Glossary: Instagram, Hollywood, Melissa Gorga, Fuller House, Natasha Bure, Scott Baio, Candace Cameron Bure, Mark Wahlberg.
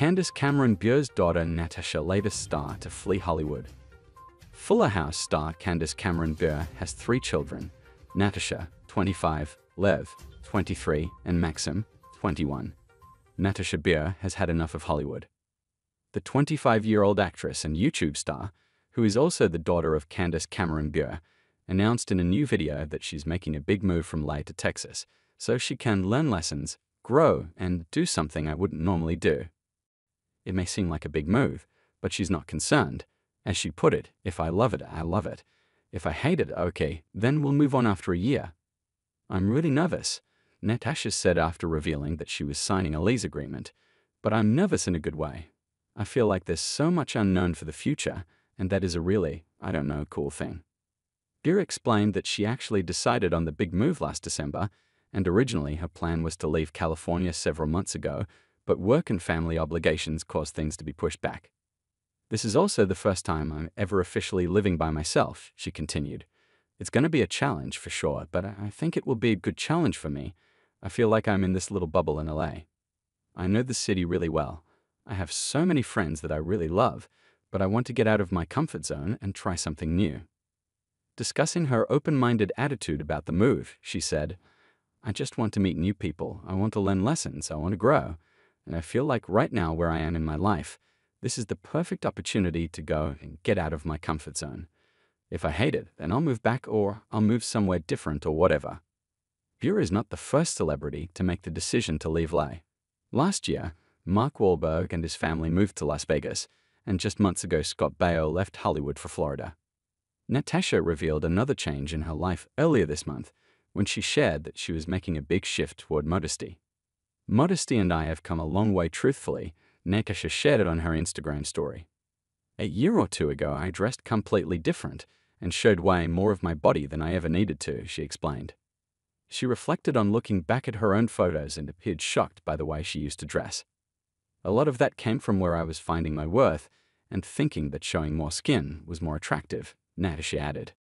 Candace Cameron Bure's daughter Natasha latest star to flee Hollywood. Fuller House star Candace Cameron Bure has three children, Natasha, 25, Lev, 23, and Maxim, 21. Natasha Bure has had enough of Hollywood. The 25-year-old actress and YouTube star, who is also the daughter of Candace Cameron Bure, announced in a new video that she's making a big move from LA to Texas so she can learn lessons, grow, and do something I wouldn't normally do. It may seem like a big move, but she's not concerned. As she put it, if I love it, I love it. If I hate it, okay, then we'll move on after a year. I'm really nervous, Natasha said after revealing that she was signing a lease agreement, but I'm nervous in a good way. I feel like there's so much unknown for the future, and that is a really, I don't know, cool thing. Bure explained that she actually decided on the big move last December, and originally her plan was to leave California several months ago, but work and family obligations caused things to be pushed back. This is also the first time I'm ever officially living by myself, she continued. It's going to be a challenge for sure, but I think it will be a good challenge for me. I feel like I'm in this little bubble in LA. I know the city really well. I have so many friends that I really love, but I want to get out of my comfort zone and try something new. Discussing her open-minded attitude about the move, she said, I just want to meet new people. I want to learn lessons. I want to grow. And I feel like right now where I am in my life, this is the perfect opportunity to go and get out of my comfort zone. If I hate it, then I'll move back or I'll move somewhere different or whatever. Bure is not the first celebrity to make the decision to leave LA. Last year, Mark Wahlberg and his family moved to Las Vegas, and just months ago Scott Baio left Hollywood for Florida. Natasha revealed another change in her life earlier this month when she shared that she was making a big shift toward modesty. Modesty and I have come a long way truthfully, Natasha shared it on her Instagram story. A year or two ago, I dressed completely different and showed way more of my body than I ever needed to, she explained. She reflected on looking back at her own photos and appeared shocked by the way she used to dress. A lot of that came from where I was finding my worth and thinking that showing more skin was more attractive, Natasha added.